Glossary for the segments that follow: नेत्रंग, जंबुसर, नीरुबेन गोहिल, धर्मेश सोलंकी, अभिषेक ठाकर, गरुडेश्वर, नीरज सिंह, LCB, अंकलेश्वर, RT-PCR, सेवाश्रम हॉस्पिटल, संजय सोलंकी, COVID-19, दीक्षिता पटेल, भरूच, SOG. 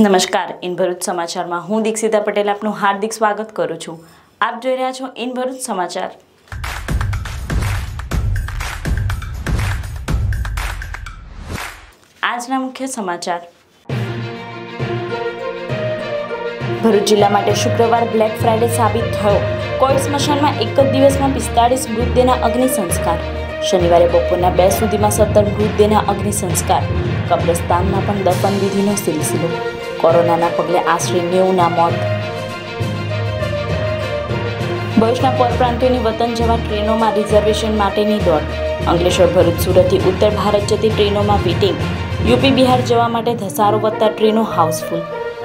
नमस्कार इन भरूच समाचार में हूँ दीक्षिता पटेल आपनु हार्दिक स्वागत करू छू। आप जोई रह्या छो इन भरूच समाचार। आजना मुख्य समाचार। भरूच जिल्ला माटे शुक्रवार ब्लेक फ्राइडे साबित थयो। कोई स्मशान में एक दिवस में 45 मृतदेहना अग्नि संस्कार। शनिवार बपोरना 2 सुधी में 17 मृतदेहना अग्नि संस्कार। कब्रस्तान में दफन विधि सिलसिलो। कोरोना पगले आश्रे 90 मौत। भरूचना परप्रांतियों की वतन जवा ट्रेनों में रिजर्वेशन माटेनी दौड़। अंकलेश्वर भरूच सूरत उत्तर भारत जती ट्रेनों में वेटिंग। यूपी बिहार जवा माटे धसारो वत्ता ट्रेनों हाउसफुल।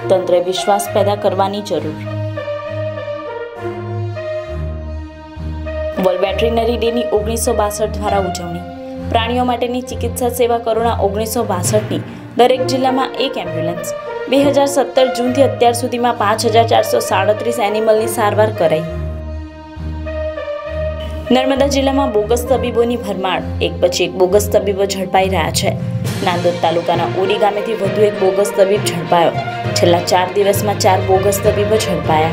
तंत्रे विश्वास पैदा करवानी जरूर। वर्ल्ड वेटरिनरी डे 1962 द्वारा उजवणी। प्राणियों माटेनी चिकित्सा सेवा करोना 1962 नी दरेक जिल्ला में 1 एम्ब्युलन्स। 2017 जून थी अत्यार सुधी में 5437 एनिमलनी सारवार कराई। नर्मदा जिल्ला में बोगस तबीबोनी भरमार। एक पछी एक बोगस तबीबो झड़पाई रह्या छे। नांदोद तालुकाना ओडी गामेथी वधु एक बोगस तबीब झड़पायो। छेल्ला 4 दिवस में 4 बोगस तबीबो झड़पाया।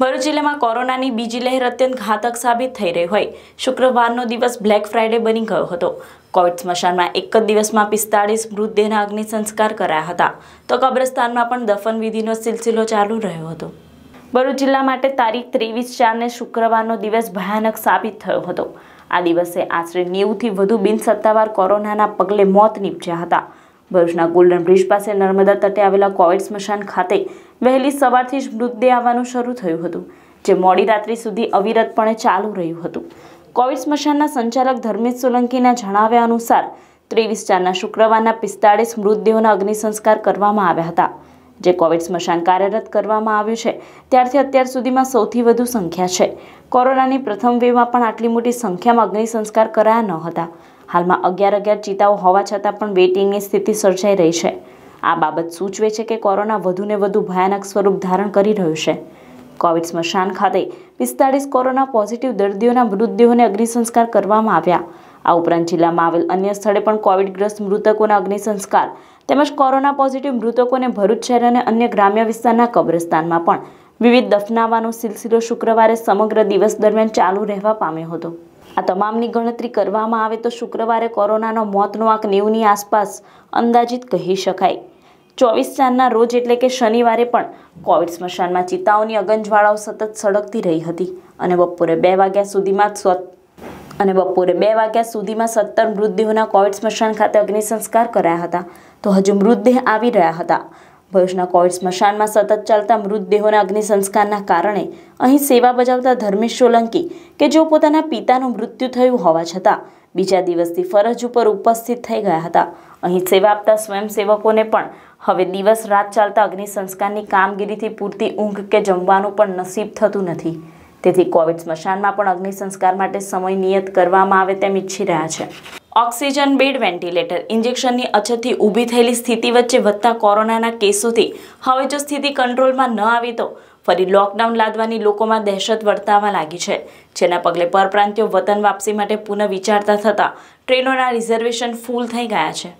भरूच जिले में कोरोना की बीजी लहर अत्यंत घातक साबित थई रही होय शुक्रवारनो दिवस ब्लेक फ्राइडे बनी गयो हतो। कोविड स्मशान में एक दिवस में 45 मृतदेहना अग्नि संस्कार कराया हता तो कब्रस्तान में पण दफन विधिनो सिलसिलो चालू रह्यो हतो। भरूच जिल्ला माटे तारीख 23/4 ने शुक्रवारनो दिवस भयानक साबित थयो हतो। आ दिवसे आश्रे 90 थी वधु बिनसत्तावार कोरोनाना पगले मौत निपज्या हता। भरूचना गोल्डन ब्रिज पास नर्मदा तटे आवेला कोविड स्मशान खाते वहेली सवारथी ज मृतदेह आववानुं शरू थयुं हतुं जे मोडी रात्रि सुधी अविरतपणे चालू रह्युं हतुं। कोविड स्मशानना संचालक धर्मेश सोलंकीना जणाव्या अनुसार 23/4 शुक्रवारना 45 मृतदेहोना अग्नि संस्कार करवामां आव्या हता जे कोविड स्मशान कार्यरत करवामां आव्युं छे त्यारथी अत्यार सुधीमां सौथी वधु संख्या छे। कोरोनानी प्रथम वेवमां पण आटली मोटी संख्यामां अग्नि संस्कार कराया न हता। हाल में 11-11 चिताओं होवा छतां पण वेटिंगनी स्थिति सर्जाई रही है। आ बाबत सूचवे छे के कोरोना वधु ने वधु भयानक स्वरूप धारण करी रह्यो छे। कोविड स्मशान खाते 45 कोरोना पॉजिटिव दर्दीओना मृतदेहोने अग्निसंस्कार करवामां आव्या। आ उपरांत जिल्ला में आवेल अन्य स्थळे पण कोविडग्रस्त मृतकोना अग्निसंस्कार તેમજ કોરોના પોઝિટિવ મૃતકોને ભરૂચ શહેર અને અન્ય ગ્રામ્ય વિસ્તારના કબ્રસ્તાનમાં પણ વિવિધ દફનાવાનો સિલસિલો શુક્રવારે સમગ્ર દિવસ દરમિયાન ચાલુ રહેવા પામ્યો હતો। આ તમામની ગણતરી કરવામાં આવે તો શુક્રવારે કોરોનાનો મોતનો આંક 90 ની આસપાસ અંદાજિત કહી શકાય। 24/4 रोज एटले के शनिवारे पण कोविड स्मशान में चिताओनी अगंजवाळाओ सतत सळगती रही हती अने बपोरे 2 वाग्या सुधीमां 17 मृतदेहोना कोविड स्मशान खाते अग्नि संस्कार कराया हता तो हजू मृतदेह आवी रह्या हता। भरूचना कोविड स्मशान में सतत चालता मृतदेहोना अग्नि संस्कारना कारणे अहीं सेवा बजावता धर्मेश सोलंकी के जो पोताना पितानुं मृत्यु थयुं होवा छतां बीजा दिवसथी फरज पर उपस्थित थई गया हता। अहीं सेवा आपता स्वयंसेवकोने पण हवे दिवस रात चालता अग्नि संस्कारनी कामगीरीथी पूरती ऊँघ के जमवानुं पण नसीब थतुं नथी। तेथी कोविड स्मशानमां पण अग्नि संस्कार माटे समय नियत करवामां आवे तेम इच्छी रह्या छे। ऑक्सिजन बेड वेंटिलेटर इंजेक्शन की अछत की ऊभी थयेली स्थिति वच्चे वधता कोरोना केसों थी हवे जो स्थिति कंट्रोल में न आवे तो फरी लॉकडाउन लादवानी लोगों में दहशत वर्तावा लागी छे। जेना पगले परप्रांतियों वतन वापसी माटे पुनः विचारता थता ट्रेनोना रिजर्वेशन फूल थई गया छे।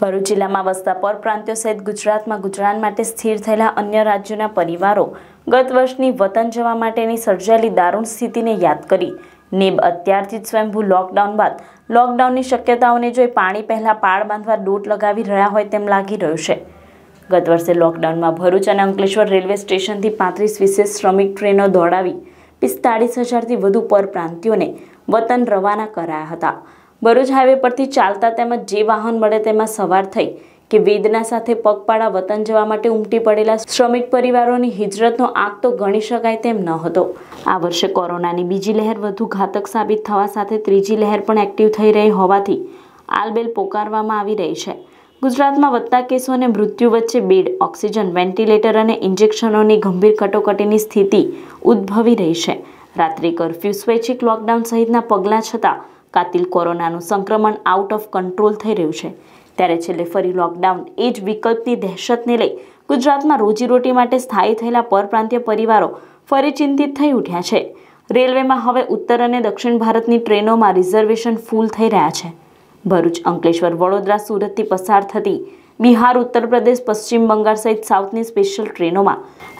भरूच जिल्ला में वसता परप्रांतियों सहित गुजरात में गुजरान माटे स्थिर थयेला अन्य राज्योना परिवारों गत वर्षनी वतन जवा माटेनी सर्जायेली दारूण स्थितिने याद करी नेब अत्यारथी स्वयंभू लॉकडाउन बाद लॉकडाउननी शक्यताओने जोई पाणी पहेला पाळ बांधवा डोट लगावी रह्या होय तेम लागी रह्यो छे। गत वर्षे लॉकडाउन में भरूच और अंकलेश्वर रेलवे स्टेशन थी 35 विशेष श्रमिक ट्रेनों दौड़ावी 45,000 थी वधु परप्रांतियों ने वतन रवाना कराया हता। भरूच हाईवे परथी चालता तेमज जे वाहन मळे तेमां सवार थई के वेदना साथे पगपाळा वतन जवा माटे उमटी पड़ेला श्रमिक परिवारोनी हिजरतनो आंक तो गणी शकाय तेम न हतो। आ वर्षे कोरोनानी बीजी लहर वधु घातक साबित थवा साथे त्रीजी लहर पण एक्टिव थई रही होवाथी आलबेल पोकारवामां आवी रही छे। गुजरात में वधता केसों ने मृत्यु वच्चे बेड ऑक्सिजन वेंटिलेटर और इंजेक्शनों की गंभीर कटोकटी स्थिति उद्भवी रही है। रात्रि कर्फ्यू स्वैच्छिक लॉकडाउन सहितना पगला छता कातिल कोरोना संक्रमण आउट ऑफ कंट्रोल थई रह्युं छे त्यारे छेल्ले फरी लॉकडाउन एज विकल्पनी दहशत ने लई गुजरात में रोजीरोटी माटे स्थायी थयेला परप्रांतीय परिवारों फरी चिंतित थई उठ्या छे। रेलवे में हवे उत्तर और दक्षिण भारत की ट्रेनों में रिजर्वेशन फूल थी रहा है। भरूच, अंकलेश्वर, वडोदरा, सूरत थी पसार थती बिहार, उत्तर प्रदेश, पश्चिम बंगाल सहित साउथनी स्पेशल ट्रेनों में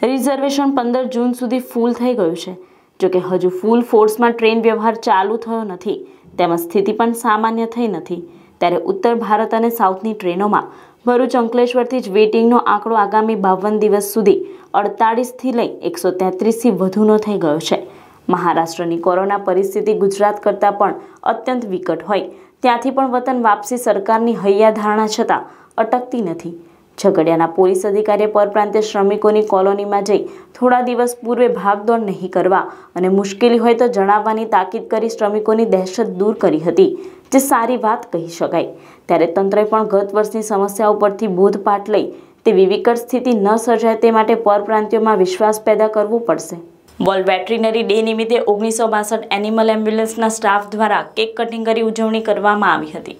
रिजर्वेशन 15 जून सुधी फूल थी गयु है। जो कि हजू फूल फोर्स में ट्रेन व्यवहार चालू थयो नथी, तेम स्थिति पण सामान्य थई नथी। त्यारे उत्तर भारत और साउथनी ट्रेनों में भरूच अंकलेश्वरथी ज वेटिंगनो आंकड़ो आगामी 52 दिवस सुधी 48 थी लई 133 थी वधुनो थई गयो छे। महाराष्ट्रनी कोरोना परिस्थिति गुजरात करता पण अत्यंत विकट होय त्यांथी पण वतन वापसी सरकारनी हय्याधारणा छतां अटकती नथी। झगड़ियाना पोलीस अधिकारी परप्रांतीय श्रमिकोनी कॉलोनी में जई थोड़ा दिवस पूर्वे भागदौड़ नहीं करवा अने मुश्केली होय तो जणाववानी ताकीद करी श्रमिकोनी दहशत दूर करी हती, जे सारी बात कही शकाय। त्यारे तंत्रे पण गत वर्षनी समस्या उपरथी बोधपाठ लई तेवी विकट स्थिति न सर्जाय ते माटे परप्रांतियों में विश्वास पैदा करवो पड़शे। वर्ल्ड वेटरिनरी डे निमित्ते 1962 एनिमल एम्ब्युलन्सना स्टाफ द्वारा केक कटिंग करी उजवणी करवामां आवी हती।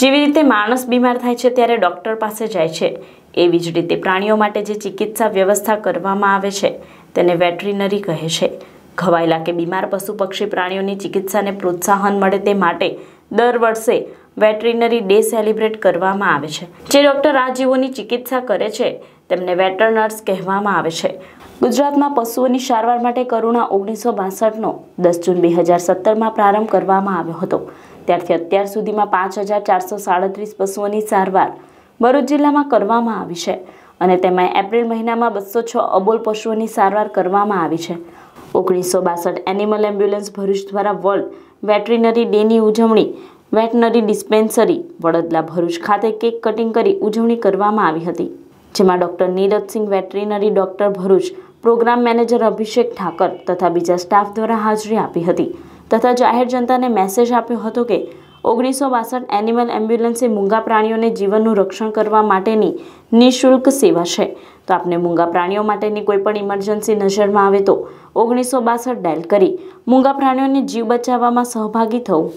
जीवी रीते मानस बीमार थाय छे त्यारे डॉक्टर पासे जाय छे, एवी ज रीते प्राणीओ माटे जे चिकित्सा व्यवस्था करवामां आवे छे तेने वेटरिनरी कहे छे। घवायेला के बीमार पशु पक्षी प्राणीओनी चिकित्साने प्रोत्साहन मळे ते माटे दर वर्षे वेटरिनरी डे सेलिब्रेट करवामां आवे छे। जे डॉक्टर आ जीवोनी चिकित्सा करे छे तेमने वेटरनर्स कहेवामां आवे छे। गुजरात में पशुओनी सारवार माटे करुणा 1962 10 जून 2017 में प्रारंभ करवामां आव्यो हतो। त्यारथी अत्यार सुधीमां 5437 पशुओनी सारवार भरूच जिल्लामां करवामां आवी छे अने तेमां एप्रिल महीनामां 206 अबोल पशुओनी सारवार करवामां आवी छे। 1962 एनिमल एम्ब्युलन्स भरूच द्वारा वर्ल्ड वेटरिनरी डेनी उजवणी वेटनरी डिस्पेन्सरी वडोदरा भरूच खाते केक कटिंग करी उजवणी करवामां आवी हती, जेमां doctor नीरज सिंह veterinary doctor भरूच, program manager अभिषेक ठाकर तथा बीजा स्टाफ द्वारा हाजरी आपी हती तथा जाहिर जनता ने मैसेज आप्यो हतो के 1962 एनिमल एम्ब्युलन्स मूंगा प्राणीओने जीवननुं रक्षण करवा माटेनी निःशुल्क सेवा छे। तो आपने मूंगा प्राणीओ माटेनी कोईपण इमरजन्सी नजर में आए तो 1962 डायल करी मूंगा प्राणीओने जीव बचाववामां सहभागी थवुं।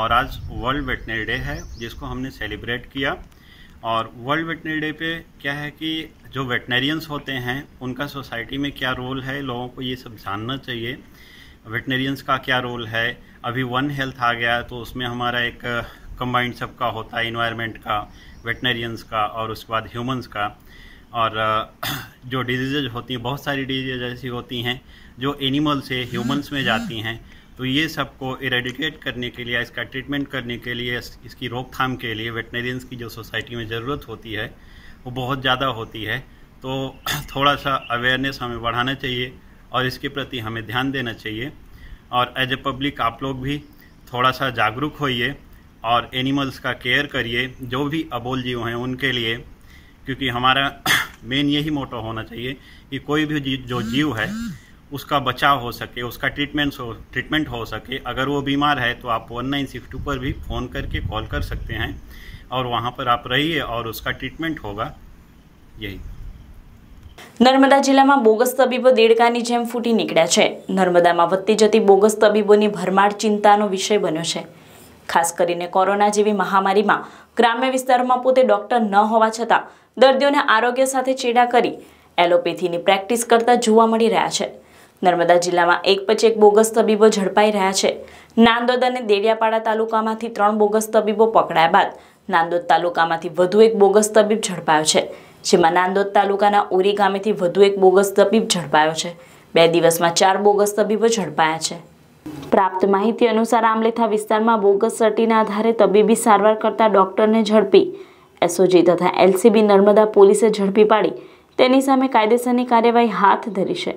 और आज वर्ल्ड वेटनरी डे है जिसको हमने सेलिब्रेट किया। और वर्ल्ड वेटनरी डे पे क्या है कि जो वेटनरियंस होते हैं उनका सोसाइटी में क्या रोल है, लोगों को ये सब जानना चाहिए। वेटनरियंस का क्या रोल है, अभी वन हेल्थ आ गया तो उसमें हमारा एक कंबाइंड सबका होता है, इन्वायरमेंट का, वेटनरियंस का और उसके बाद ह्यूमंस का। और जो डिजीज़ होती हैं, बहुत सारी डिजीज़ ऐसी होती हैं जो एनिमल से ह्यूमंस में जाती हैं, तो ये सबको इरेडिकेट करने के लिए, इसका ट्रीटमेंट करने के लिए, इसकी रोकथाम के लिए वेटनरियंस की जो सोसाइटी में ज़रूरत होती है वो बहुत ज़्यादा होती है। तो थोड़ा सा अवेयरनेस हमें बढ़ाना चाहिए और इसके प्रति हमें ध्यान देना चाहिए। और एज ए पब्लिक आप लोग भी थोड़ा सा जागरूक होइए और एनिमल्स का केयर करिए, जो भी अबोल जीव हैं उनके लिए, क्योंकि हमारा मेन यही मोटो होना चाहिए कि कोई भी जो जीव है उसका बचाव हो सके, उसका ट्रीटमेंट हो सके। अगर वो बीमार है तो आप 1962 पर भी फ़ोन करके कॉल कर सकते हैं और वहाँ पर आप रहिए और उसका ट्रीटमेंट होगा। यही नर्मदा जिला में बोगस तबीबो देडकानी जेम फूटी निकळ्या छे। नर्मदा में वधती जती बोगस तबीबोनी भरमार चिंतानो विषय बन्यो छे। खास करीने कोरोना जेवी महामारी में ग्राम्य विस्तारों में पोते डॉक्टर न होवा छतां दर्दीओने आरोग्य साथे चेड़ा करी एलोपेथीनी प्रेक्टिस करता जोवा मळी रह्या छे। नर्मदा जिला में एक पछी एक बोगस तबीबो झड़पाई रह्या छे। नांदोद अने देडियापाड़ा तालुकामांथी 3 बोगस तबीबो पकड़ाया बाद नांदोद तालुकामांथी वधु एक बोगस तबीब झड़पायो छे, जेमां नांदोद तालुकाना ओरी गामेथी वधु एक बोगस तबीब झड़पायो छे। 2 दिवस में 4 बोगस तबीबो झड़पाया छे। प्राप्त माहिती अनुसार आमलेथा विस्तार में बोगस सर्टीना आधारे तबीबी सारवार करता डॉक्टर ने झड़पी एसओजी तथा एलसीबी नर्मदा पोलीसे झड़पी पाड़ी तेनी सामे कायदेसरनी कार्यवाही हाथ धरी छे,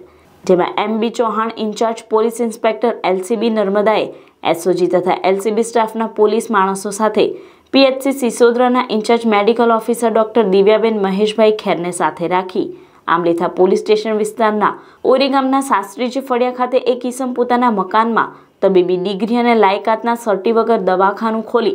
जेमां MB Chauhan incharge police inspector LCB नर्मदाए एसओजी तथा एलसीबी स्टाफना पोलीस माणसो साथे पीएचसी सिसोदराना incharge medical officer doctor Divyaben Maheshbhai खेरने साथे राखी आमलेथा पोलीस स्टेशन विस्तारना ओरी गामना शास्त्रीजी फळिया खाते एक ઈસમ પોતાના મકાનમાં તબીબી ડિગ્રી અને લાયકાતના સર્ટી વગર દવાખાનું ખોલી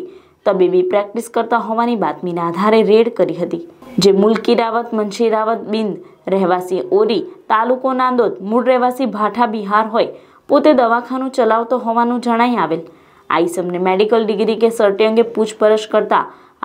તબીબી પ્રેક્ટિસ કરતા હોવાની બાતમીના આધારે રેડ કરી હતી, જે મુલકી રાવત, મંશી રાવત બિંદ રહેવાસી ઓરી તાલુકો નાંદોદ, મૂળ રહેવાસી ભાઠા બિહાર હોય, પોતે દવાખાનું ચલાવતો હોવાનું જણાઈ આવેલ। आईसम ने मेडिकल डिग्री के सर्टी अंगे पूछपरछ करता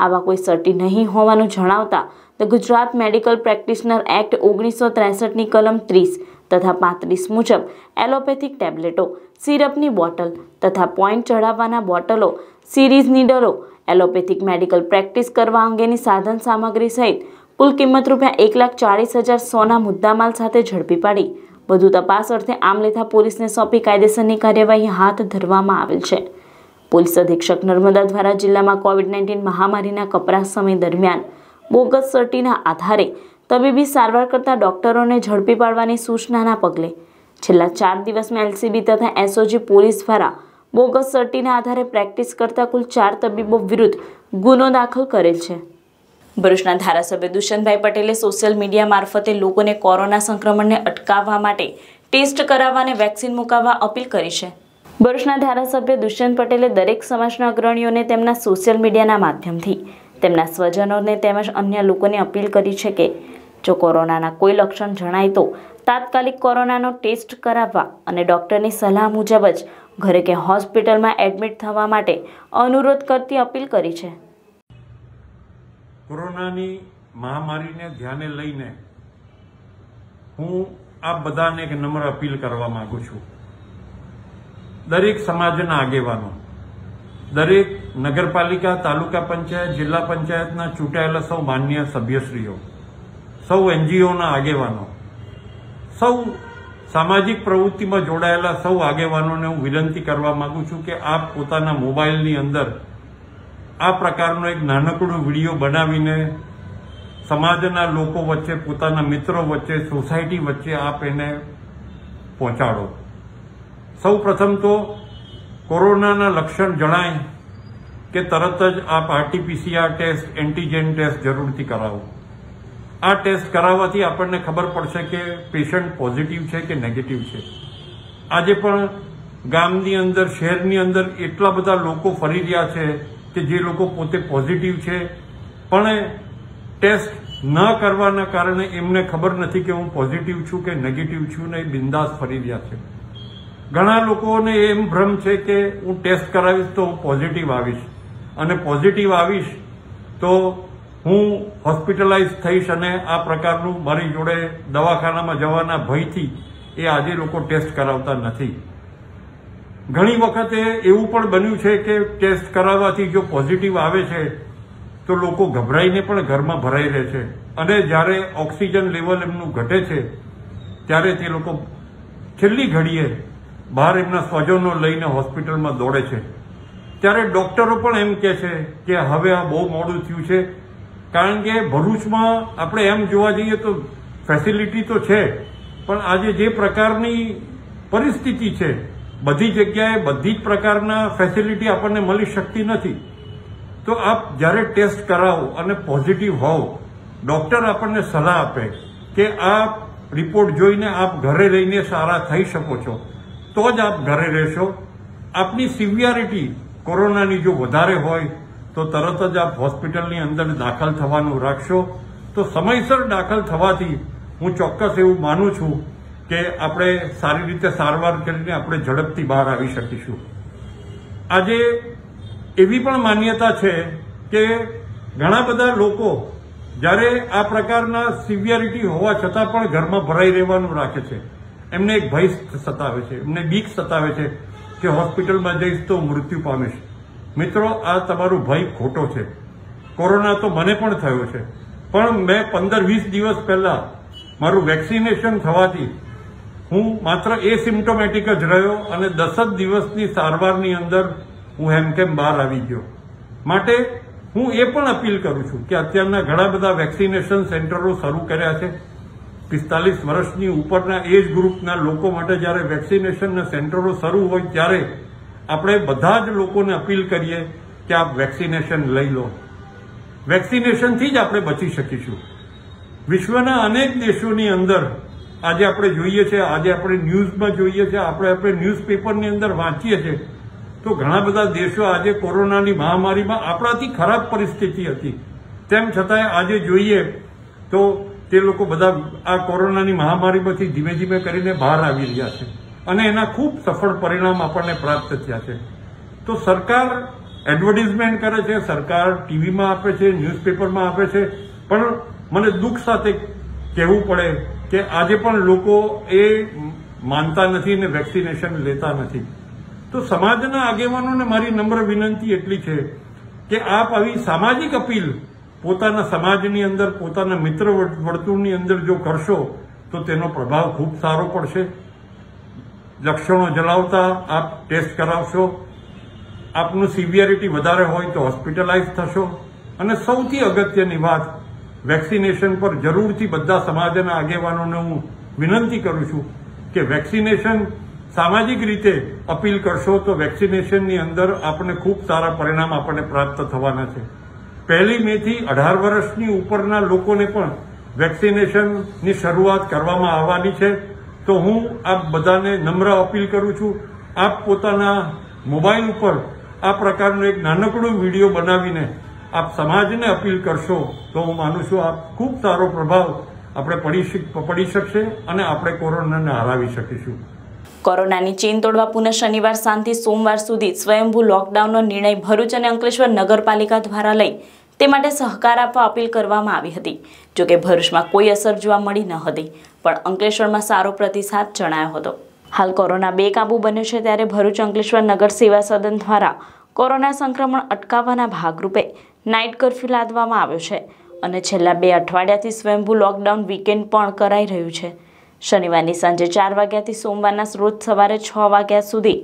आवा कोई सर्टी नहीं होवानुं जणावता the Gujarat medical practitioner act 1963 नी कलम 30 तथा 35 मुजब एलोपेथिक टेब्लेटो, सीरपनी बोटल तथा पॉइન્ટ चढ़ाववाना बोटलो, सीरीजनी डरो, एलोपेथिक मेडिकल प्रेक्टिस करवा अंगेनी साधन सामग्री सहित कुल किंमत રૂપિયા 1,40,000 સોના મુદ્દામાલ સાથે ઝડપી પાડી વધુ તપાસ અર્થે આમલેથા પોલીસને સોંપી કાયદેસરની કાર્યવાહી હાથ ધરવામાં આવેલ છે। પોલીસ અધિક્ષક નર્મદા દ્વારા જિલ્લામાં COVID-19 મહામારીના કપરા સમય દરમિયાન બોગસ સર્ટીના આધારે તબીબી સારવાર કરતા ડોક્ટરોને ઝડપી પાડવાની સૂચનાના પગલે છેલ્લા 4 દિવસમાં LCB તથા SOG પોલીસ દ્વારા બોગસ સર્ટીના આધારે પ્રેક્ટિસ કરતા કુલ 4 તબીબો વિરુદ્ધ ગુનો દાખલ કરેલ છે। ભરૂચના ધારાસભ્ય દુષ્યંતભાઈ પટેલે સોશિયલ મીડિયા મારફતે લોકોને કોરોના સંક્રમણને અટકાવવા માટે ટેસ્ટ કરાવવા અને વેક્સિન મુકાવવા અપીલ કરી છે। ભરૂચના ધારાસભ્ય દુષ્યંત પટેલે દરેક સમાજના અગ્રણીઓને તેમના સોશિયલ મીડિયાના માધ્યમથી તેમના સ્વજનોને તેમજ અન્ય લોકોને અપીલ કરી છે કે જો કોરોનાના કોઈ લક્ષણ જણાય તો તાત્કાલિક કોરોનાનો ટેસ્ટ કરાવવા અને ડૉક્ટરની સલાહ મુજબ જ ઘરે કે હોસ્પિટલમાં એડમિટ થવા માટે અનુરોધ કરતી અપીલ કરી છે। કોરોનાની મહામારીને ધ્યાને લઈને હું આપ બધાને એક નમ્ર અપીલ કરવા માંગુ છું। દરેક સમાજના આગેવાનો, દરેક નગરપાલિકા, તાલુકા પંચાયત, જિલ્લા પંચાયતના ચૂંટાયેલા સૌ માન્ય સભ્યશ્રીઓ, સૌ NGOના આગેવાનો, સૌ સામાજિક પ્રવૃત્તિમાં જોડાયેલા સૌ આગેવાનોને હું વિનંતી કરવા માંગુ છું કે આપ પોતાના મોબાઈલની અંદર આ પ્રકારનો એક નાનકડો વિડીયો બનાવીને સમાજના લોકો વચ્ચે, પોતાના મિત્રો વચ્ચે, સોસાયટી વચ્ચે આપ એને પહોંચાડો। સૌ પ્રથમ તો કોરોનાના લક્ષણ જણાય કે તરત જ આપ RT-PCR ટેસ્ટ, એન્ટીજેન ટેસ્ટ જરૂરથી કરાવો। આ ટેસ્ટ કરાવવાથી આપણને ખબર પડશે કે પેશન્ટ પોઝિટિવ છે કે નેગેટિવ છે। આજે પણ ગામની અંદર, શહેરની અંદર એટલા બધા લોકો ફરી રહ્યા છે કે જે લોકો પોતે પોઝિટિવ છે પણ ટેસ્ટ ન કરવાના કારણે એમને ખબર નથી કે હું પોઝિટિવ છું કે નેગેટિવ છું ને એ બિંદાસ ફરી રહ્યા છે। ઘણા લોકોને એમ ભ્રમ છે કે હું ટેસ્ટ કરાવીશ તો હું પોઝિટિવ આવીશ અને પોઝિટિવ આવીશ તો હું હોસ્પિટલાઇઝ થઈશ અને આ પ્રકારનું મારી જોડે દવાખાનામાં જવાના ભયથી એ આજે લોકો ટેસ્ટ કરાવતા નથી। ઘણી વખતે એવું પણ બન્યું છે કે ટેસ્ટ કરાવવાથી જો પોઝિટિવ આવે છે તો લોકો ગભરાઈને પણ ઘરમાં ભરાઈ રહે છે અને જ્યારે ઓક્સિજન લેવલ એમનું ઘટે છે ત્યારે તે લોકો છેલ્લી ઘડીએ બહાર એમના સ્વજનો લઈને હોસ્પિટલમાં દોડે છે। ત્યારે ડોક્ટરો પણ એમ કહે છે કે હવે આ બહુ મોડું થયું છે, કારણ કે ભરૂચમાં આપણે એમ જોવા જઈએ તો ફેસિલિટી તો છે પણ આજે જે પ્રકારની પરિસ્થિતિ છે બધી જગ્યાએ બધી જ પ્રકારના ફેસિલિટી આપણને મળી શકતી નથી। તો આપ જ્યારે ટેસ્ટ કરાવો અને પોઝિટિવ હોવ, ડોક્ટર આપણને સલાહ આપે કે આપ રિપોર્ટ જોઈને આપ ઘરે રહીને સારા થઈ શકો છો તો જ આપ ઘરે રહેશો। આપની સિવિયરિટી કોરોનાની જો વધારે હોય તો તરત જ આપ હોસ્પિટલની અંદર દાખલ થવાનું રાખશો। તો સમયસર દાખલ થવાથી હું ચોક્કસ એવું માનું છું કે આપણે સારી રીતે સારવાર કરીને આપણે ઝડપથી બહાર આવી શકીશું। આજે એવી પણ માન્યતા છે કે ઘણા બધા લોકો જ્યારે આ પ્રકારના સિવિયરિટી હોવા છતાં પણ ઘરમાં ભરાઈ રહેવાનું રાખે છે। એમને એક ભય સતાવે છે, એમને બીક સતાવે છે કે હોસ્પિટલમાં જઈશ તો મૃત્યુ પામીશ। મિત્રો, આ તમારો ભય ખોટો છે। કોરોના તો મને પણ થયો છે પણ મેં 15-20 દિવસ પહેલા મારું વેક્સિનેશન થવાથી હું માત્ર એસિમ્પ્ટોમેટિક જ રહ્યો અને 10 જ દિવસની સારવારની અંદર હું હેમકેમ બહાર આવી ગયો। માટે હું એ પણ અપીલ કરું છું કે અત્યારના ઘણા બધા વેક્સિનેશન સેન્ટરો શરૂ કર્યા છે। 45 વર્ષની ઉપરના એજ ગ્રુપના લોકો માટે જ્યારે વેક્સિનેશનના સેન્ટરો શરૂ હોય ત્યારે આપણે બધા જ લોકોને અપીલ કરીએ કે આપ વેક્સિનેશન લઈ લો। વેક્સિનેશનથી જ આપણે બચી શકીશું। વિશ્વના અનેક દેશોની અંદર આજે આપણે જોઈએ છે, આજે આપણે ન્યૂઝમાં જોઈએ છે, આપણે ન્યૂઝપેપરની અંદર વાંચીએ છીએ તો ઘણા બધા દેશો આજે કોરોનાની મહામારીમાં આપણાથી ખરાબ પરિસ્થિતિ હતી તેમ છતાંય આજે જોઈએ તો તે લોકો બધા આ કોરોનાની મહામારીમાંથી ધીમે ધીમે કરીને બહાર આવી રહ્યા છે અને એના ખૂબ સફળ પરિણામ આપણને પ્રાપ્ત થયા છે। તો સરકાર એડવર્ટિઝમેન્ટ કરે છે, સરકાર ટીવીમાં આપે છે, ન્યૂઝપેપરમાં આપે છે, પણ મને દુઃખ સાથે કહેવું પડે કે આજે પણ લોકો એ માનતા નથી ને વેક્સિનેશન લેતા નથી। તો સમાજના આગેવાનોને મારી નમ્ર વિનંતી એટલી છે કે આપ આવી સામાજિક અપીલ પોતાના સમાજની અંદર પોતાના મિત્ર વર્તુળની અંદર જો કરશો તો તેનો પ્રભાવ ખૂબ સારો પડશે। લક્ષણો જણાવતા આપ ટેસ્ટ કરાવશો, આપનું સિવિયરિટી વધારે હોય તો હોસ્પિટલાઇઝ થશો। અને સૌથી અગત્યની વાત, વેક્સિનેશન પર જરૂરથી બધા સમાજના આગેવાનોને હું વિનંતી કરું છું કે વેક્સિનેશન સામાજિક રીતે અપીલ કરશો તો વેક્સિનેશનની અંદર આપણે ખૂબ સારા પરિણામ આપણને પ્રાપ્ત થવાના છે। पहली मई थी 18 वर्षनी उपरना लोकोने पण वेक्सिनेशननी शरूआत करवामां आववानी छे। तो हूँ आप बधाने नम्र अपील करूं छूं, आप पोताना मोबाइल पर आ प्रकारनो एक नानकड़ो विडियो बनावीने आप समाजने अपील करशो तो हूँ मानु छूं आप खूब सारो प्रभाव आपणे पड़ी शकशे अने आपणे कोरोनाने हरावी शकीशुं। कोरोनानी चेन तोड़वा पुनः शनिवार सांथी सोमवार सुधी स्वयंभू लॉकडाउननो निर्णय भरूच अने अंकलेश्वर नगरपालिका द्वारा लई ते माटे सहकार आपवा अपील करवामां आवी हती। जो के भरूचमां कोई असर जोवा मळी न हती पण अंकलेश्वरमां सारो प्रतिसाद जणायो हतो। हाल कोरोना बेकाबू बन्यो छे त्यारे भरूच अंकलेश्वर नगर सेवा सदन द्वारा कोरोना संक्रमण अटकाववाना भागरूपे नाइट कर्फ्यू लादवामां आव्यो छे अने छेल्ला 2 अठवाडियाथी स्वयंभू लॉकडाउन वीकेंड पण कराई रह्युं छे। शनिवारनी सांजे 4 वाग्याथी सोमवारना रोज सवारे 6 वाग्या सुधी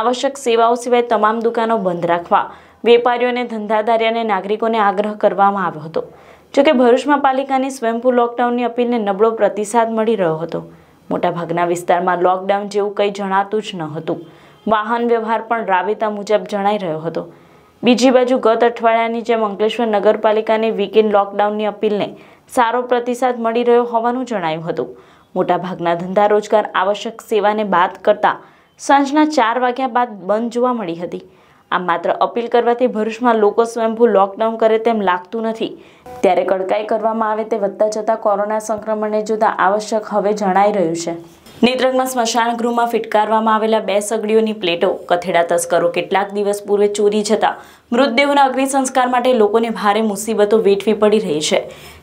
आवश्यक सेवाओ सिवाय तमाम दुकानो बंध राखवा वेपारीओने धंधाधारी अने नागरिकोने आग्रह करवामां आव्यो हतो। जो के भरूचमां पालिकानी स्वयंभू लॉकडाउननी अपीलने नबळो प्रतिसाद मळी रह्यो हतो। मोटाभागना विस्तारमां लॉकडाउन जेवुं કંઈ જણાતું જ ન હતું। વાહન વ્યવહાર પણ રાબેતા મુજબ જણાઈ રહ્યો હતો। બીજી બાજુ ગત અઠવાડિયાની જેમ અંકલેશ્વર નગરપાલિકાની વીકેન્ડ લોકડાઉનની અપીલને સારો પ્રતિસાદ મળી રહ્યો હોવાનું જણાયું હતું। मोटा भागना धंधा रोजगार आवश्यक सेवाने बात करता सांजना 4 वाग्या बाद बंद जोवा मळी हती। आ मात्र अपील करवाथी भरूचमां लोको स्वयंभू लॉकडाउन करे तेम लागतुं नथी। त्यारे कड़काई करवामां आवे ते वधता जता कोरोना संक्रमणने जोता आवश्यक हवे जणाई रह्युं छे। નેત્રંગમાં સ્મશાન ગૃહમાં ફિટકારવામાં આવેલા 2 સગડીઓની પ્લેટો કથેડા તસ્કરો કેટલાક દિવસ પૂર્વે ચોરી જતા મૃતદેહોના અગ્નિ સંસ્કાર માટે લોકોને ભારે મુસીબતો વેઠવી પડી રહી છે।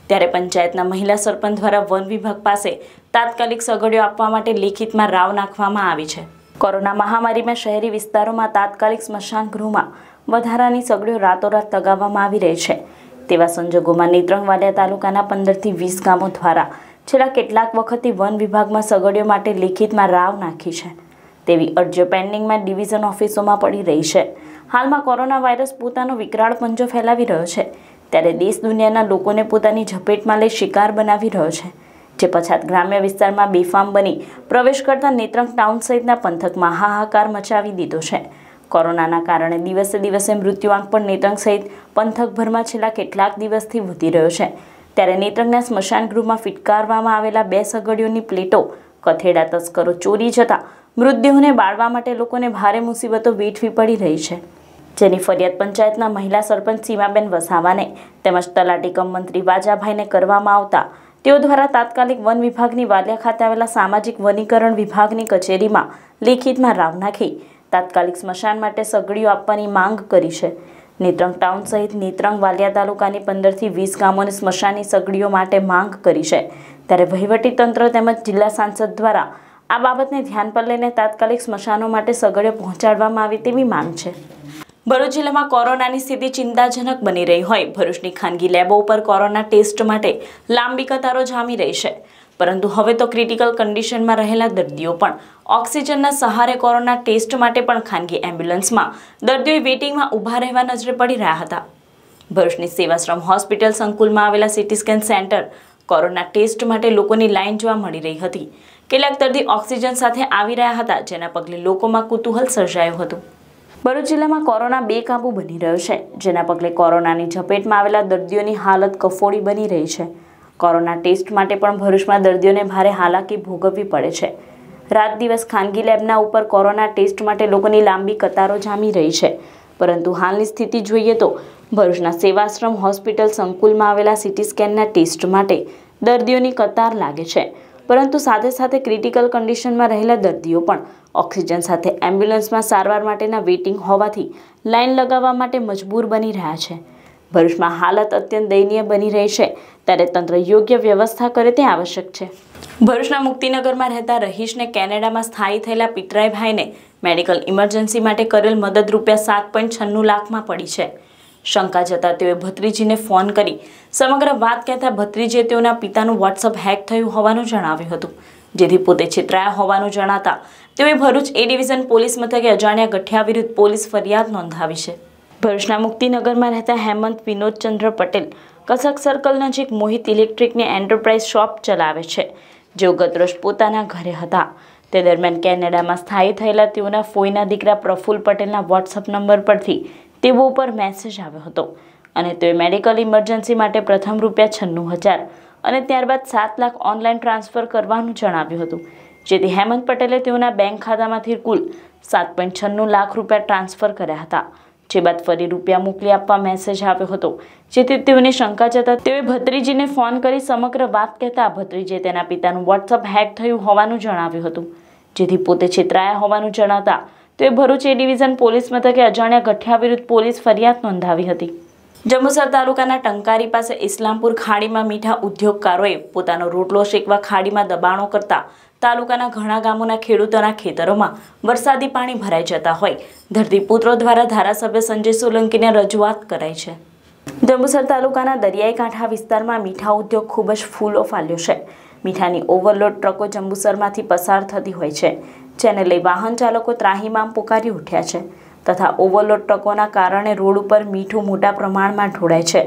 ત્યારે પંચાયતના મહિલા સરપંચ દ્વારા વન વિભાગ પાસે તાત્કાલિક સગડીઓ આપવા માટે લેખિતમાં રાવ નાખવામાં આવી છે। કોરોના મહામારીમાં શહેરી વિસ્તારોમાં તાત્કાલિક સ્મશાન ગૃહમાં વધારાની સગડીઓ રાતોરાત તગાવવામાં આવી રહી છે। તેવા સંજોગોમાં નેત્રંગ વાડિયા તાલુકાના 15 થી 20 ગામો દ્વારા છેલ્લા કેટલાક વખતથી વન વિભાગમાં સગડીઓ માટે લેખિતમાં રાવ નાખી છે। તેવી અરજીઓ પેન્ડિંગમાં ડિવિઝન ઓફિસોમાં પડી રહી છે। હાલમાં કોરોના વાયરસ પોતાનો વિકરાળ પંજો ફેલાવી રહ્યો છે ત્યારે દેશ દુનિયાના લોકોને પોતાની ઝપેટમાં લઈ શિકાર બનાવી રહ્યો છે। જે પછાત ગ્રામ્ય વિસ્તારમાં બેફામ બની પ્રવેશ કરતા નેત્રંગ ટાઉન સહિતના પંથકમાં હાહાકાર મચાવી દીધો છે। કોરોનાના કારણે દિવસે દિવસે મૃત્યુઆંક પણ નેત્રંગ સહિત પંથકભરમાં છેલ્લા કેટલાક દિવસથી વધી રહ્યો છે। ત્યારે નેત્રંગના સ્મશાન ગૃહમાં ફિટકારવામાં આવેલા 2 સગડીઓની પ્લેટો કથેડા તસ્કરો ચોરી જતા મૃતદેહોને બાળવા માટે લોકોને ભારે મુસીબતો વેઠવી પડી રહી છે। જેની ફરિયાદ પંચાયતના મહિલા સરપંચ સીમાબેન વસાવાને તેમજ તલાટી કમ મંત્રી વાજાભાઈને કરવામાં આવતા તેઓ દ્વારા તાત્કાલિક વન વિભાગની વાલિયા ખાતે આવેલા સામાજિક વનીકરણ વિભાગની કચેરીમાં લેખિતમાં રાવ નાખી તાત્કાલિક સ્મશાન માટે સગડીઓ આપવાની માંગ કરી છે। નેત્રંગ ટાઉન સહિત નેત્રંગ વાલિયા તાલુકાની 15 થી 20 ગામોને સ્મશાનની સગડીઓ માટે માંગ કરી છે। ત્યારે વહીવટીતંત્ર તેમજ જિલ્લા સાંસદ દ્વારા આ બાબતને ધ્યાન પર લઈને તાત્કાલિક સ્મશાનો માટે સગડીઓ પહોંચાડવામાં આવે તેવી માંગ છે। ભરૂચ જિલ્લામાં કોરોનાની સ્થિતિ ચિંતાજનક બની રહી હોય ભરૂચની ખાનગી લેબો ઉપર કોરોના ટેસ્ટ માટે લાંબી કતારો જામી રહી છે। પરંતુ હવે તો ક્રિટિકલ કન્ડિશનમાં રહેલા દર્દીઓ પણ ઓક્સિજનના સહારે કોરોના ટેસ્ટ માટે પણ ખાનગી એમ્બ્યુલન્સમાં દર્દીઓએ વેઇટિંગમાં ઊભા રહેવા નજરે પડી રહ્યા હતા। ભરૂચની સેવાશ્રમ હોસ્પિટલ સંકુલમાં આવેલા city scan centre corona test માટે લોકોની લાઇન જોવા મળી રહી હતી। કેટલાક દર્દી ઓક્સિજન સાથે આવી રહ્યા હતા જેના પગલે લોકોમાં કુતૂહલ સર્જાયું હતું। ભરૂચ જિલ્લામાં કોરોના બેકાબૂ બની રહ્યો છે જેના પગલે કોરોનાની ઝપેટમાં આવેલા દર્દીઓની હાલત કફોડી બની રહી છે। કોરોના ટેસ્ટ માટે પણ ભરૂચમાં દર્દીઓને ભારે હાલાકી ભોગવવી પડે છે। રાત દિવસ ખાનગી લેબના ઉપર કોરોના ટેસ્ટ માટે લોકોની લાંબી કતારો જામી રહી છે। પરંતુ હાલની સ્થિતિ જોઈએ તો ભરૂચના સેવાશ્રમ હોસ્પિટલ સંકુલમાં આવેલા સિટી સ્કેનના ટેસ્ટ માટે દર્દીઓની કતાર લાગે છે। પરંતુ સાથે સાથે ક્રિટિકલ કન્ડિશનમાં રહેલા દર્દીઓ પણ ઓક્સિજન સાથે એમ્બ્યુલન્સમાં સારવાર માટેના વેઇટિંગ હોવાથી લાઇન લગાવવા માટે મજબૂર બની રહ્યા છે। ભરૂચમાં હાલત અત્યંત દયનીય બની રહી છે ત્યારે તંત્ર યોગ્ય વ્યવસ્થા કરે તે આવશ્યક છે। ભરૂચના મુક્તિનગરમાં રહેતા રહીશને કેનેડામાં સ્થાયી થયેલા પિતરાઈભાઈને મેડિકલ ઇમરજન્સી માટે કરેલ મદદ ₹7.96 લાખમાં પડી છે. શંકા જતાં તેઓએ ભત્રીજીને ફોન કરી સમગ્ર વાત કહેતા ભત્રીજીએ તેઓના પિતાનું વોટ્સઅપ હેક થયું હોવાનું જણાવ્યું હતું. જેથી પોતે છેતરાયા હોવાનું જણાતા તેઓએ ભરૂચ એ ડિવિઝન પોલીસ મથકે અજાણ્યા ગઠિયા વિરુદ્ધ પોલીસ ફરિયાદ નોંધાવી છે. ભરૂચના મુક્તિનગરમાં રહેતા હેમંત વિનોદચંદ્ર પટેલ કસક સર્કલ નજીક મોહિત ઇલેક્ટ્રિકની એન્ટરપ્રાઇઝ શોપ ચલાવે છે. जो गतरोज पोताना घरे हता ते दरमियान केनेडामां स्थायी थयेला तेओना फोईना दीकरा प्रफुल पटेलना वॉट्सअप नंबर परथी तेओ पर मैसेज आव्यो हतो अने तेओ मेडिकल इमरजन्सी माटे प्रथम ₹96,000 अने त्यारबाद ₹7 लाख ऑनलाइन ट्रांसफर करवानुं जणाव्युं हतुं. जेथी हेमंत पटेले तेओना बैंक खातामांथी कुल ₹7.96 लाख रूपिया ट्रांसफर कर्या हता. જે બાદ ફરી રૂપિયા મોકલી આપવા મેસેજ આવ્યો હતો. જેથી તેઓને શંકા જતા તેઓએ ભત્રીજીને ફોન કરી સમગ્ર વાત કહેતા ભત્રીજીએ તેના પિતાનું વોટ્સઅપ હેક થયું હોવાનું જણાવ્યું હતું. જેથી પોતે છેતરાયા હોવાનું જણાતા તેઓએ ભરૂચ એ ડિવિઝન પોલીસ મથકે અજાણ્યા ગઠિયા વિરુદ્ધ પોલીસ ફરિયાદ નોંધાવી હતી. જંબુસર તાલુકાના ટંકારી પાસે ઇસ્લામપુર ખાડીમાં મીઠા ઉદ્યોગકારોએ પોતાનો રોટલો શેકવા ખાડીમાં દબાણો કરતા તાલુકાના ઘણા ગામોના ખેડૂતોના ખેતરોમાં વરસાદી પાણી ભરાઈ જતા હોય ધરતીપુત્રો દ્વારા ધારાસભ્ય સંજય સોલંકીને રજૂઆત કરાઈ છે. જંબુસર તાલુકાના દરિયાઈ કાંઠા વિસ્તારમાં મીઠા ઉદ્યોગ ખૂબ જ ફૂલો ફાલ્યો છે. મીઠાની ઓવરલોડ ટ્રકો જંબુસરમાંથી પસાર થતી હોય છે, જેને લઈ વાહન ચાલકો ત્રાહીમામ પુકારી ઉઠ્યા છે તથા ઓવરલોડ ટ્રકોના કારણે રોડ ઉપર મીઠું મોટા પ્રમાણમાં ઢોળાય છે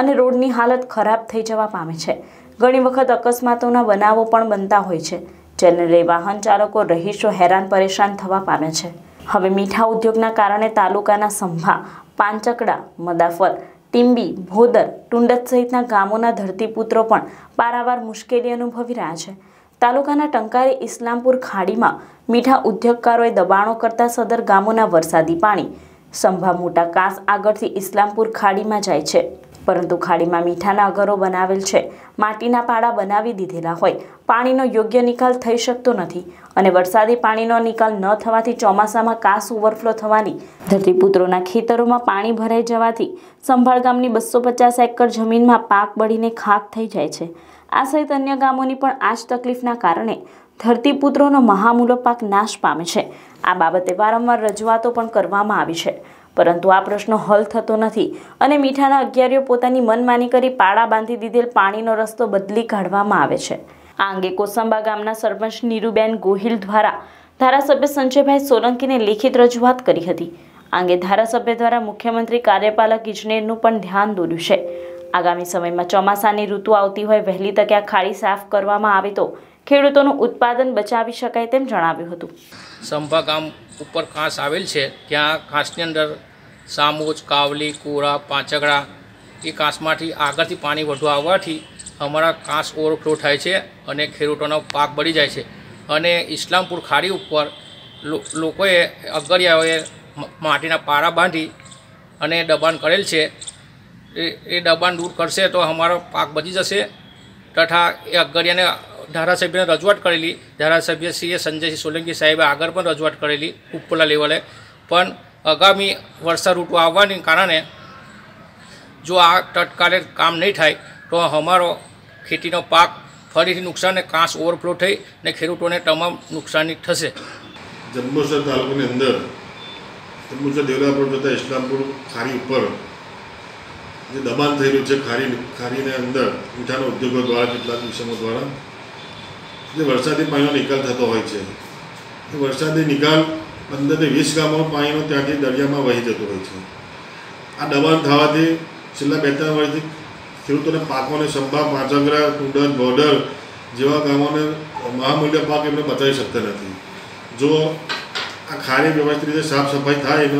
અને રોડની હાલત ખરાબ થઈ જવા પામે છે. ઘણી વખત અકસ્માતોના બનાવો પણ બનતા હોય છે, જેને લઈ વાહન ચાલકો રહીશો હેરાન પરેશાન થવા પામે છે. હવે મીઠા ઉદ્યોગના કારણે તાલુકાના સંભા, પાંચકડા, મદાફર, ટીંબી, ભોદર, ટુંડત સહિતના ગામોના ધરતીપુત્રો પણ પારાવાર મુશ્કેલી અનુભવી રહ્યા છે. તાલુકાના ટંકારી ઇસ્લામપુર ખાડીમાં મીઠા ઉદ્યોગકારોએ દબાણો કરતા સદર ગામોના વરસાદી પાણી સંભા મોટા કાંસ આગળથી ઇસ્લામપુર ખાડીમાં જાય છે, પરંતુ ખાડીમાં મીઠાના અગરો બનાવેલ છે. માટીના પાડા બનાવી દીધેલા હોય પાણીનો યોગ્ય નિકાલ થઈ શકતો નથી અને વરસાદી પાણીનો નિકાલ ન થવાથી ચોમાસામાં કાસ ઓવરફ્લો થવાની ધરતીપુત્રોના ખેતરોમાં પાણી ભરાઈ જવાથી સંભાળ ગામની 250 એકર જમીનમાં પાક બળીને ખાક થઈ જાય છે. આ સહિત અન્ય ગામોની પણ આ જ તકલીફના કારણે ધરતીપુત્રોનો મહામૂલો પાક નાશ પામે છે. આ બાબતે વારંવાર રજૂઆતો પણ કરવામાં આવી છે, પરંતુ આ પ્રશ્ન હલ થતો નથી અને મીઠાના અગિયારીઓ પોતાની મનમાની કરી પાળા બાંધી દીધેલ પાણીનો રસ્તો બદલી કાઢવામાં આવે છે. આ અંગે કોસંબા ગામના સરપંચ નીરુબેન ગોહિલ દ્વારા ધારાસભ્ય સંજયભાઈ સોલંકીને લેખિત રજૂઆત કરી હતી. આ અંગે ધારાસભ્ય દ્વારા મુખ્યમંત્રી કાર્યપાલક ઇજનેરનું પણ ધ્યાન દોર્યું છે. આગામી સમયમાં ચોમાસાની ઋતુ આવતી હોય વહેલી તકે આ ખાડી સાફ કરવામાં આવે તો ખેડૂતોનું ઉત્પાદન બચાવી શકાય તેમ જણાવ્યું હતું. સંભા ગામ ઉપર કાંસ આવેલ છે, ત્યાં કાંસની અંદર સામોજ, કાવલી, કોરા, પાંચગડા એ કાંસમાંથી આગળથી પાણી વધુ આવવાથી અમારા કાંસ ઓવરફ્લો થાય છે અને ખેડૂતોનો પાક બળી જાય છે. અને ઇસ્લામપુર ખાડી ઉપર લોકોએ અગરિયાઓએ માટીના પારા બાંધી અને દબાણ કરેલ છે. એ દબાણ દૂર કરશે તો અમારો પાક બચી જશે તથા એ અગરિયાને ધારાસભ્યને રજૂઆત કરેલી. ધારાસભ્યશ્રીએ સંજયસિંહ સોલંકી સાહેબે આગળ પણ રજૂઆત કરેલી ઉપલા લેવલે, પણ આગામી વર્ષાઋતુ આવવાને કારણે જો આ તત્કાલે કામ નહીં થાય તો અમારો ખેતીનો પાક ફરીથી નુકસાનને કાંસ ઓવરફ્લો થઈ ને ખેડૂતોને તમામ નુકસાની થશે. જંબુસર તાલુકાની અંદર જંબુસર દેવલાપુર તથા ઇસ્લામપુર ખારી ઉપર જે દબાણ થઈ રહ્યું છે, ખારીને અંદર મીઠાના ઉદ્યોગો દ્વારા કેટલાક વિષમો દ્વારા જે વરસાદી પાણીનો નિકાલ થતો હોય છે, એ વરસાદી નિકાલ 15 થી 20 ગામો પાણીનો ત્યાંથી દરિયામાં વહી જતો હોય છે. આ દબાણ થવાથી છેલ્લા 2-3 વર્ષથી ખેડૂતોને પાકોને સંભા, પાંચગરા, ટુડર, બોર્ડર જેવા ગામોને મહામૂલ્ય પાક એમને બચાવી શકતા નથી. જો આ ખારી વ્યવસ્થિત રીતે સાફ સફાઈ થાય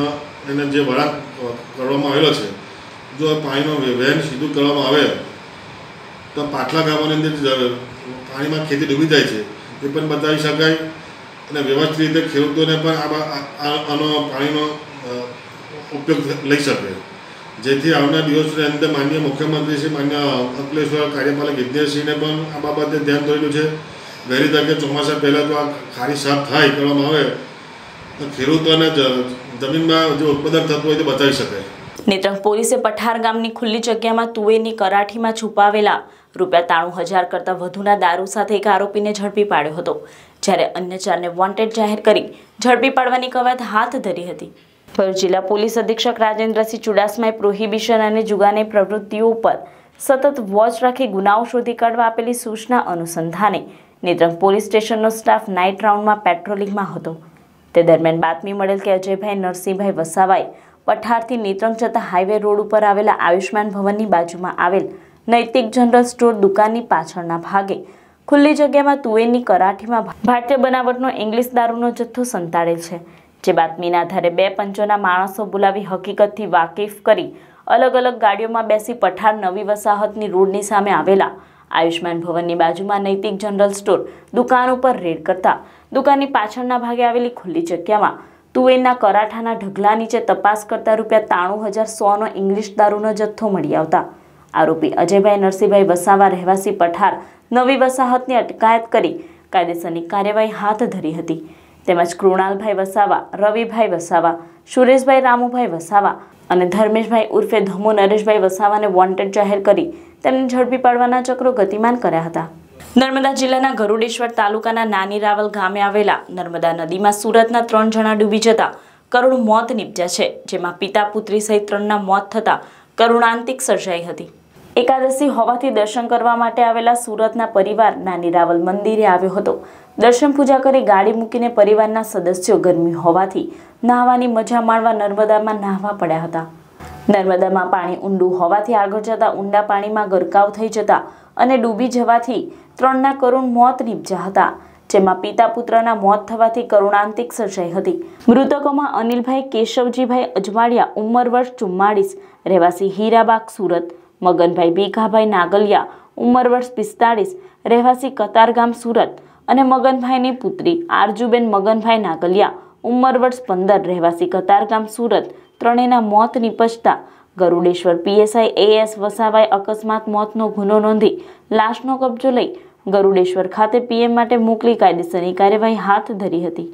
એને જે વળાંક કરવામાં આવેલો છે, જો પાણીનો વહેણ સીધું કરવામાં આવે તો પાટલા ગામોની અંદર પાણીમાં ખેતી ડૂબી જાય છે એ પણ બતાવી શકાય અને વ્યવસ્થિત રીતે ખેડૂતોને પણ આનો પાણીનો ઉપયોગ લઈ શકે. જેથી આવનાર દિવસની અંદર માન્ય મુખ્યમંત્રી શ્રી, માન્ય અંકલેશ્વર કાર્યપાલક ઇજનેરશ્રીને પણ આ બાબતે ધ્યાન દોરેલું છે. વહેલી તકે ચોમાસા પહેલાં તો આ ખારી સાફ થાય કરવામાં આવે તો ખેડૂતોને જમીનમાં જે ઉત્પાદન થતું હોય તે બતાવી શકાય. નેત્રંગ પોલીસે પઠાર ગામની ખુલ્લી જગ્યામાં તુવેરની કરાઠીમાં છુપાવેલા રૂપિયા 93,000 કરતાં વધુના દારૂ સાથે એક આરોપીને ઝડપી પાડ્યો હતો, જ્યારે અન્ય ચારને વોન્ટેડ જાહેર કરી ઝડપી પાડવાની કવાયત હાથ ધરી હતી. ભરૂચ જિલ્લા પોલીસ અધિક્ષક રાજેન્દ્રસિંહ ચુડાસમાએ પ્રોહિબિશન અને જુગારની પ્રવૃત્તિઓ ઉપર સતત વોચ રાખી ગુનાઓ શોધી કાઢવા આપેલી સૂચના અનુસંધાને નેત્રંગ પોલીસ સ્ટેશનનો સ્ટાફ નાઇટ રાઉન્ડમાં પેટ્રોલિંગમાં હતો. તે દરમિયાન બાતમી મળેલ કે અજયભાઈ નરસિંહભાઈ વસાવાએ પઠારથી નેત્રંગ જતા હાઈવે રોડ ઉપર આવેલા આયુષ્માન ભવનની બાજુમાં આવેલ નૈતિક જનરલ સ્ટોર દુકાનની પાછળના ભાગે ખુલ્લી જગ્યામાં તુવેરની કરાઠીમાં ભારતીય બનાવટનો ઇંગ્લિશ દારૂનો જથ્થો સંતાડેલ છે, જે બાતમીના આધારે બે પંચોના માણસો બોલાવી હકીકતથી વાકેફ કરી અલગ અલગ ગાડીઓમાં બેસી પઠાર નવી વસાહતની રોડની સામે આવેલા આયુષ્માન ભવનની બાજુમાં નૈતિક જનરલ સ્ટોર દુકાન ઉપર રેડ કરતા દુકાનની પાછળના ભાગે આવેલી ખુલ્લી જગ્યામાં તુવેરના કરાઠાના ઢગલા નીચે તપાસ કરતા રૂપિયા 93,100નો ઇંગ્લિશ દારૂનો જથ્થો મળી આવતા આરોપી અજયભાઈ નરસિંહભાઈ વસાવા રહેવાસી પઠાર નવી વસાહતની અટકાયત કરી કાયદેસરની કાર્યવાહી હાથ ધરી હતી. તેમજ કૃણાલભાઈ વસાવા, રવિભાઈ વસાવા, સુરેશભાઈ રામૂભાઈ વસાવા અને ધર્મેશભાઈ ઉર્ફે ધમો નરેશભાઈ વસાવાને વોન્ટેડ જાહેર કરી તેમને ઝડપી પાડવાના ચક્રો ગતિમાન કર્યા હતા. નર્મદા જિલ્લાના ગરુડેશ્વર તાલુકાના નાની રાવલ ગામે આવેલા નર્મદા નદીમાં સુરતના 3 જણા ડૂબી જતા કરુણ મોત નીપજ્યા છે, જેમાં પિતા પુત્રી સહિત 3ના મોત થતા કરુણાંતિક સર્જાઈ હતી. એકાદશી હોવાથી દર્શન કરવા માટે આવેલા સુરતના પરિવાર નાની રાવલ મંદિરે આવ્યો હતો. દર્શન પૂજા કરી ગાડી મૂકીને પરિવારના સદસ્યો ગરમી હોવાથી નાહવાની મજા માણવા નર્મદામાં નાહવા પડ્યા હતા. નર્મદામાં પાણી ઊંડું હોવાથી આગળ જતા ઊંડા પાણીમાં ગરકાવ થઈ જતા અને ડૂબી જવાથી 3ના કરુણ મોત નીપજ્યા હતા, જેમાં પિતા પુત્રના મોત થવાથી કરુણાંતિક સર્જાઈ હતી. મૃતકોમાં અનિલભાઈ કેશવજીભાઈ અજવાડિયા ઉંમર વર્ષ 44 રહેવાસી હીરાબાગ સુરત, મગનભાઈ ભીખાભાઈ નાગલિયા ઉંમર વર્ષ 45 રહેવાસી કતારગામ સુરત અને મગનભાઈની પુત્રી આરજૂબેન મગનભાઈ નાગલિયા ઉંમર વર્ષ 15 રહેવાસી કતારગામ સુરત ત્રણેયના મોત નિપજતા ગરુડેશ્વર પીએસઆઈ એસ વસાવાએ અકસ્માત મોતનો ગુનો નોંધી લાશનો કબજો લઈ ગરુડેશ્વર ખાતે પીએમ માટે મોકલી કાયદેસરની કાર્યવાહી હાથ ધરી હતી.